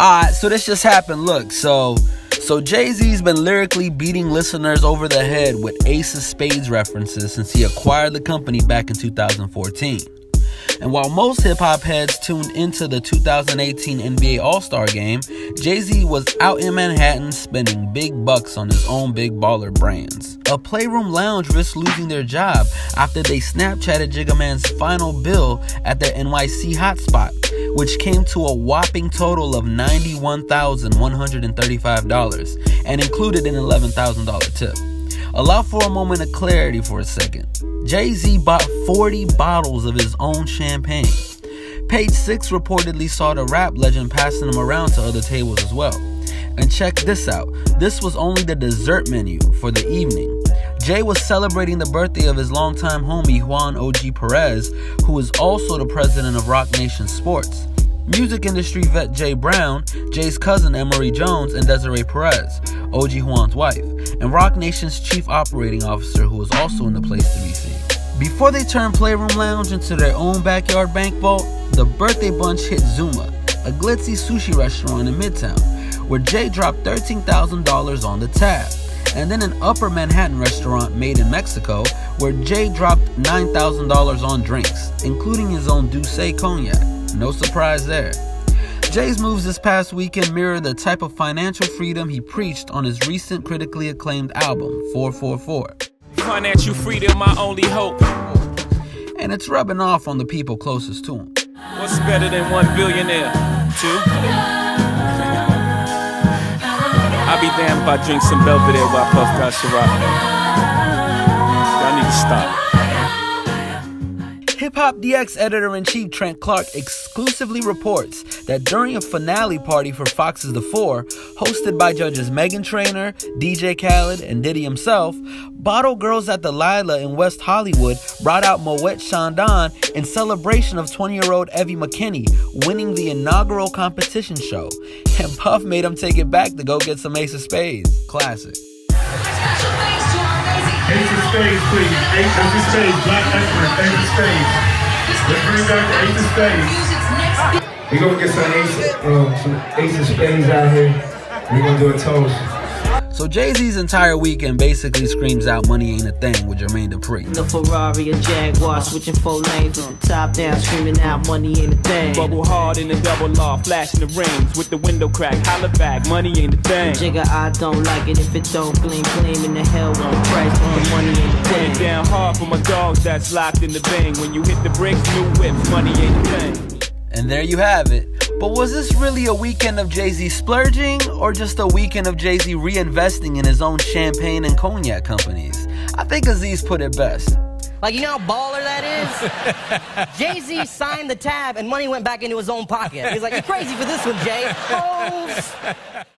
Alright, so this just happened. Look, so Jay-Z's been lyrically beating listeners over the head with Ace of Spades references since he acquired the company back in 2014. And while most hip-hop heads tuned into the 2018 NBA All-Star Game, Jay-Z was out in Manhattan spending big bucks on his own big baller brands. A Playroom Lounge risked losing their job after they Snapchatted Jigga Man's final bill at their NYC hotspot, which came to a whopping total of $91,135 and included an $11,000 tip. Allow for a moment of clarity for a second. Jay-Z bought 40 bottles of his own champagne. Page 6 reportedly saw the rap legend passing them around to other tables as well. And check this out, this was only the dessert menu for the evening. Jay was celebrating the birthday of his longtime homie Juan O.G. Perez, who is also the president of Roc Nation Sports. Music industry vet Jay Brown, Jay's cousin Emory Jones, and Desiree Perez, OG Juan's wife, and Roc Nation's chief operating officer, who was also in the place to be seen. Before they turned Playroom Lounge into their own backyard bank vault, the birthday bunch hit Zuma, a glitzy sushi restaurant in Midtown, where Jay dropped $13,000 on the tab, and then an upper Manhattan restaurant made in Mexico, where Jay dropped $9,000 on drinks, including his own D'usse Cognac. No surprise there. Jay's moves this past weekend mirror the type of financial freedom he preached on his recent critically acclaimed album, 444. Financial freedom, my only hope. And it's rubbing off on the people closest to him. What's better than one billionaire? Two? I'll be damned if I drink some Belvedere while I puff got Ciroc. Y'all need to stop. Hip Hop DX editor-in-chief Trent Clark exclusively reports that during a finale party for Fox's The Four, hosted by judges Meghan Trainor, DJ Khaled, and Diddy himself, bottle girls at the Lila in West Hollywood brought out Moet Chandon in celebration of 20-year-old Evie McKinney winning the inaugural competition show, and Puff made him take it back to go get some Ace of Spades. Classic. Ace of Spades, please. Ace of Spades, Black Excellence, Ace of Spades. Let's bring back the Ace of Spades. We're gonna get some Ace of Spades out here. We're gonna do a toast. So Jay-Z's entire weekend basically screams out money ain't a thing with Jermaine Dupree. The Ferrari and Jaguar switching four lanes on top down, screaming out money ain't a thing. Bubble hard in the double law, flashing the rings with the window crack, holla back, money ain't a thing. Jigga, I don't like it if it don't gleam, gleam in the hell won't price on. Money ain't a thing. Down hard for my dogs that's locked in the bang. When you hit the bricks, new whip, money ain't a thing. And there you have it. But was this really a weekend of Jay-Z splurging, or just a weekend of Jay-Z reinvesting in his own champagne and cognac companies? I think Aziz put it best. Like, you know how baller that is? Jay-Z signed the tab and money went back into his own pocket. He's like, you're crazy for this one, Jay. Oh.